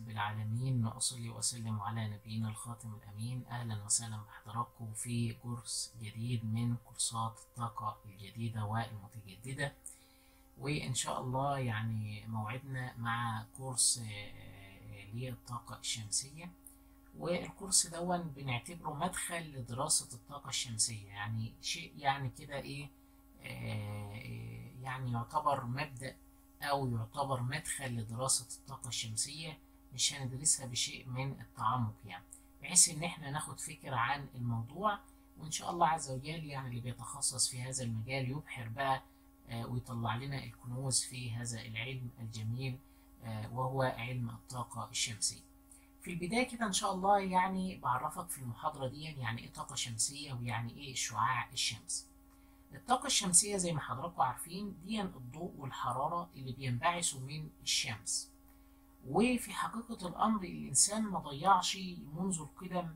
رب العالمين، وأصلي وأسلم على نبينا الخاتم الأمين. أهلا وسهلا بحضراتكم في كورس جديد من كورسات الطاقة الجديدة والمتجددة، وإن شاء الله يعني موعدنا مع كورس للطاقة الشمسية. والكورس دون بنعتبره مدخل لدراسة الطاقة الشمسية، يعني شيء يعني كده إيه يعني يعتبر مبدأ أو يعتبر مدخل لدراسة الطاقة الشمسية، مش هندرسها بشيء من التعمق يعني، بحيث إن إحنا ناخد فكرة عن الموضوع، وإن شاء الله عز وجل يعني اللي بيتخصص في هذا المجال يبحر بقى ويطلع لنا الكنوز في هذا العلم الجميل وهو علم الطاقة الشمسية. في البداية كده إن شاء الله يعني بعرفك في المحاضرة دي يعني إيه طاقة شمسية ويعني إيه شعاع الشمس. الطاقة الشمسية زي ما حضراتكم عارفين دي الضوء والحرارة اللي بينبعثوا من الشمس، وفي حقيقة الأمر الإنسان ما ضيعش منذ القدم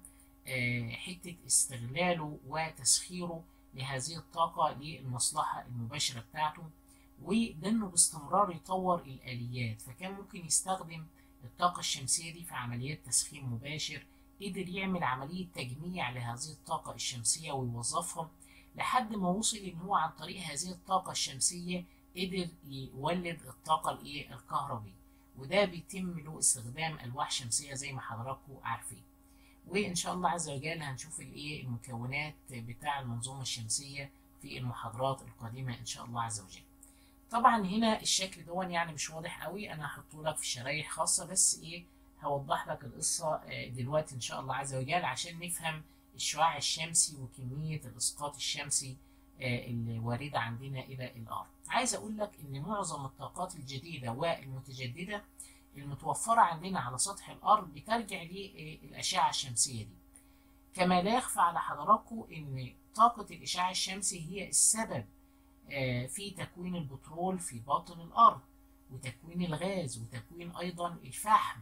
حتة استغلاله وتسخيره لهذه الطاقة للمصلحة المباشرة بتاعته، وده إنه باستمرار يطور الآليات. فكان ممكن يستخدم الطاقة الشمسية دي في عمليات تسخين مباشر، قدر يعمل عملية تجميع لهذه الطاقة الشمسية ويوظفهم لحد ما وصل ان هو عن طريق هذه الطاقة الشمسية قدر يولد الطاقة الكهربية، وده بيتم له استخدام ألواح شمسية زي ما حضراتكم عارفين. وان شاء الله عز وجل هنشوف المكونات بتاع المنظومة الشمسية في المحاضرات القادمة ان شاء الله عز وجل. طبعا هنا الشكل دون يعني مش واضح قوي، انا هحطه لك في شرايح خاصة، بس هوضح لك القصة دلوقتي ان شاء الله عز وجل عشان نفهم الشعاع الشمسي وكمية الإسقاط الشمسي الواردة عندنا إلى الأرض. عايز أقول لك إن معظم الطاقات الجديدة والمتجددة المتوفرة عندنا على سطح الأرض بترجع للأشعة الشمسية دي. كما لا يخفى على حضراتكم إن طاقة الإشعاع الشمسي هي السبب في تكوين البترول في باطن الأرض، وتكوين الغاز، وتكوين أيضا الفحم.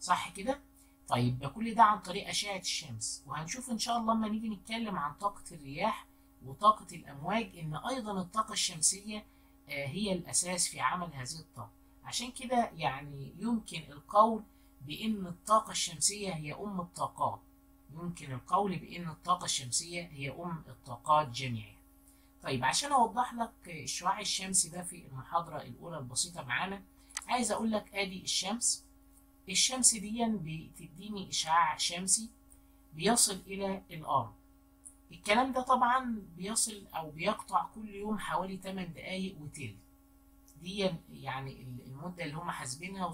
صح كده؟ طيب ده كل ده عن طريق أشعة الشمس. وهنشوف إن شاء الله لما نيجي نتكلم عن طاقة الرياح وطاقة الأمواج إن أيضا الطاقة الشمسية هي الأساس في عمل هذه الطاقة. عشان كده يعني يمكن القول بإن الطاقة الشمسية هي أم الطاقات، يمكن القول بإن الطاقة الشمسية هي أم الطاقات جميعها. طيب عشان أوضح لك الشعاع الشمسي ده في المحاضرة الأولى البسيطة معانا، عايز أقول لك آدي الشمس. الشمس دي بتديني إشعاع شمسي بيصل إلى الأرض. الكلام ده طبعا بيصل أو بيقطع كل يوم حوالي 8 دقايق وتلت، دي يعني المدة اللي هم حاسبينها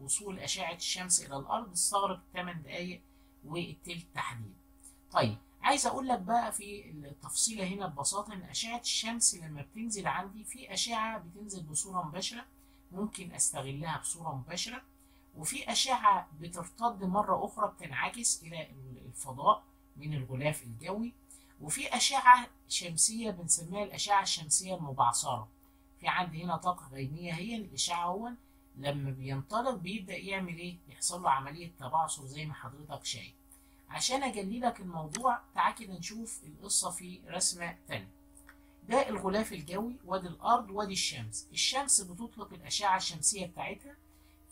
وصول أشعة الشمس إلى الأرض، استغرق 8 دقايق والتلت تحديدا. طيب عايز أقول لك بقى في التفصيلة هنا ببساطة إن أشعة الشمس لما بتنزل عندي في أشعة بتنزل بصورة مباشرة ممكن أستغلها بصورة مباشرة، وفي أشعة بترتد مرة أخرى بتنعكس إلى الفضاء من الغلاف الجوي، وفي أشعة شمسية بنسميها الأشعة الشمسية المبعثرة. في عندي هنا طاقة غيمية هي الأشعة، هو لما بينطلق بيبدأ يعمل إيه؟ يحصل له عملية تبعثر زي ما حضرتك شايف. عشان أجلي لك الموضوع تعالى كده نشوف القصة في رسمة تانية. ده الغلاف الجوي، وادي الأرض، وادي الشمس. الشمس بتطلق الأشعة الشمسية بتاعتها،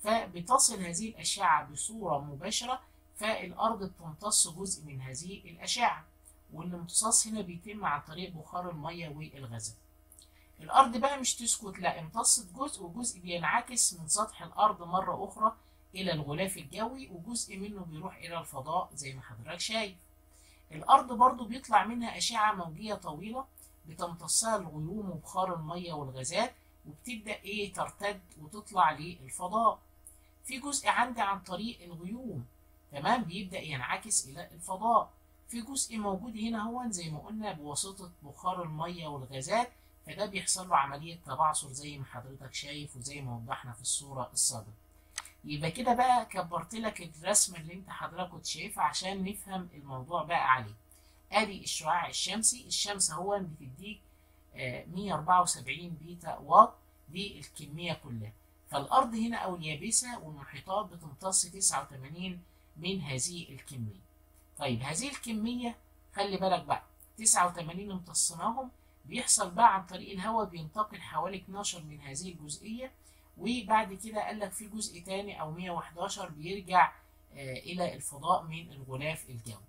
فبتصل هذه الأشعة بصورة مباشرة، فالأرض بتمتص جزء من هذه الأشعة، والامتصاص هنا بيتم عن طريق بخار المية والغازات. الأرض بقى مش تسكت، لا، امتصت جزء، وجزء بينعكس من سطح الأرض مرة أخرى إلى الغلاف الجوي، وجزء منه بيروح إلى الفضاء زي ما حضرتك شايف. الأرض برضو بيطلع منها أشعة موجية طويلة بتمتصها الغيوم وبخار المية والغازات، وبتبدأ ترتد وتطلع للفضاء. في جزء عندي عن طريق الغيوم، تمام، بيبدأ ينعكس إلى الفضاء. في جزء موجود هنا هو زي ما قلنا بواسطة بخار المية والغازات، فده بيحصل له عملية تبعثر زي ما حضرتك شايف وزي ما وضحنا في الصورة السابقة. يبقى كده بقى كبرت لك الرسمة اللي انت حضرتك كنت شايفها عشان نفهم الموضوع بقى عليه. أدي الشعاع الشمسي. الشمس هو بتديك 174 بيتا واط، دي الكمية كلها. فالأرض هنا أو اليابسة والمحيطات بتمتص 89 من هذه الكمية. طيب هذه الكمية خلي بالك بقى 89 امتصناهم، بيحصل بقى عن طريق الهواء بينتقل حوالي 12 من هذه الجزئية، وبعد كده قال لك في جزء تاني او 111 بيرجع الى الفضاء من الغلاف الجوي.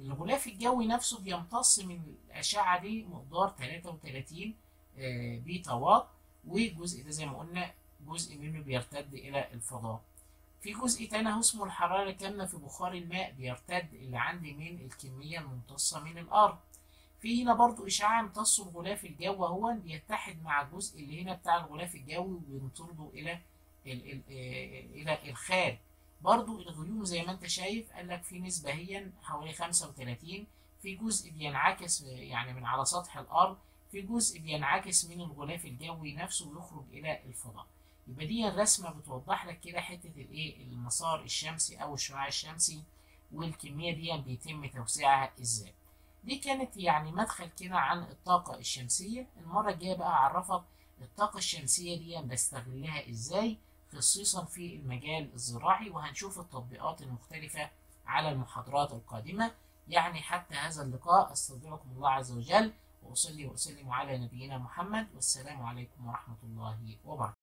الغلاف الجوي نفسه بيمتص من الاشعه دي مقدار 33 بيتا واط، والجزء ده زي ما قلنا جزء منه بيرتد الى الفضاء. في جزء تاني اهو اسمه الحراره الكامنه في بخار الماء بيرتد اللي عندي من الكميه الممتصه من الارض. في هنا برضو اشعاع امتصه الغلاف الجوي اهو بيتحد مع الجزء اللي هنا بتاع الغلاف الجوي وبينطرده الى الخارج. برضو الغيوم زي ما انت شايف قال لك في نسبه هي حوالي 35، في جزء بينعكس يعني من على سطح الارض، في جزء بينعكس من الغلاف الجوي نفسه ويخرج الى الفضاء. يبقى دي الرسمه بتوضح لك كده حته الايه المسار الشمسي او الشعاع الشمسي والكميه دي بيتم توسيعها ازاي. دي كانت يعني مدخل كده عن الطاقه الشمسيه. المره الجايه بقى اعرفك الطاقه الشمسيه دي بستغلها ازاي خصيصا في المجال الزراعي، وهنشوف التطبيقات المختلفه على المحاضرات القادمه. يعني حتى هذا اللقاء استودعكم الله عز وجل، وأصلي وأسلم على نبينا محمد، والسلام عليكم ورحمة الله وبركاته.